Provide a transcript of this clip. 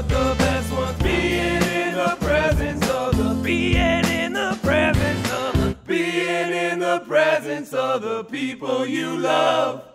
But the best one's being in the presence of the, being in the presence of the, being in the presence of the people you love.